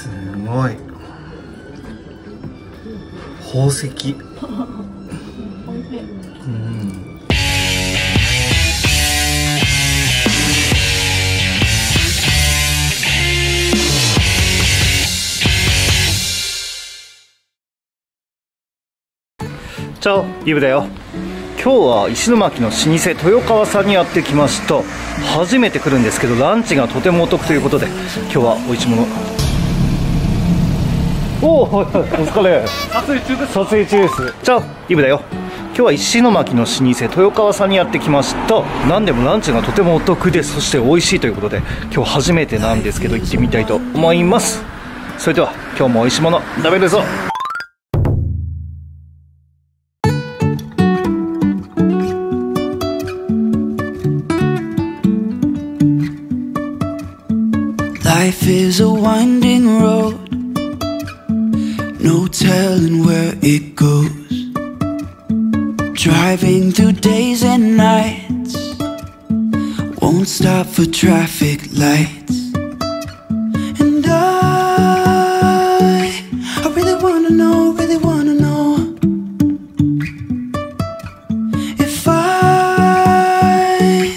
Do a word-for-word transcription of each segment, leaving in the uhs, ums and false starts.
すごい宝石うんチャオ、リブだよ。今日は石巻の老舗豊川さんにやってきました。初めて来るんですけど、ランチがとてもお得ということで、今日はおいしいもの。おお、お疲れ。撮影中です撮影中です。チャオ、リブだよ。今日は石巻の老舗豊川さんにやってきました。何でもランチがとてもお得で、そして美味しいということで、今日初めてなんですけど行ってみたいと思います。それでは今日もおいしいもの食べるぞ。Life is a winding road, no telling where it goes. Driving through days and nights, won't stop for traffic lights. And I, I really wanna know, really wanna know if I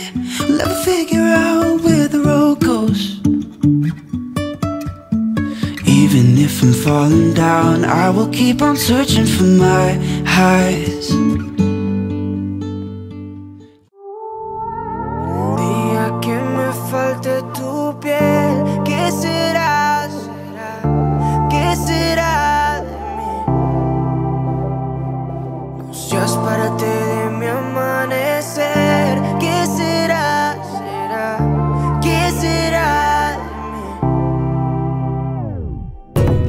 will ever figure out where the road goes. Even if I'm falling down, I will keep on searching for my highs. Un día que me falte tu piel, ¿qué será? ¿Qué será de mí? No seas parte de mi amanecer, ¿qué será? ¿Qué será?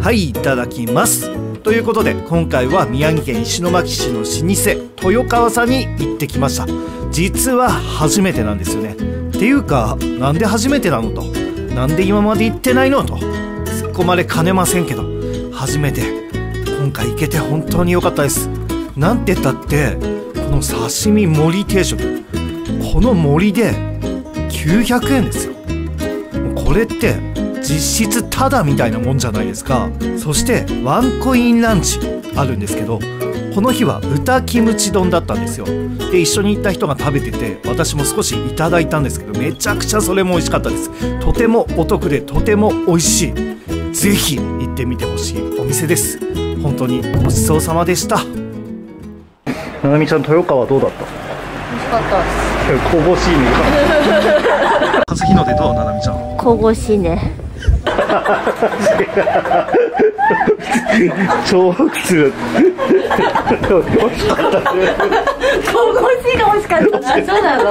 はい、いただきます。ということで、今回は宮城県石巻市の老舗豊川さんに行ってきました。実は初めてなんですよね。っていうか、なんで初めてなのと、なんで今まで行ってないのと突っ込まれかねませんけど、初めて今回行けて本当に良かったです。なんて言ったって、この刺身盛り定食、この盛りできゅうひゃくえんですよ。これって実質タダみたいなもんじゃないですか。そしてワンコインランチあるんですけど、この日は豚キムチ丼だったんですよ。で、一緒に行った人が食べてて、私も少しいただいたんですけど、めちゃくちゃそれも美味しかったです。とてもお得で、とても美味しい。ぜひ行ってみてほしいお店です。本当にごちそうさまでした。ななみちゃん、豊川どうだった？美味しかったです。神々しいね。初日の出どう？ななみちゃん、神々しいね。超普通。美味しかったね。神々しいが美味しかったな。そうなの？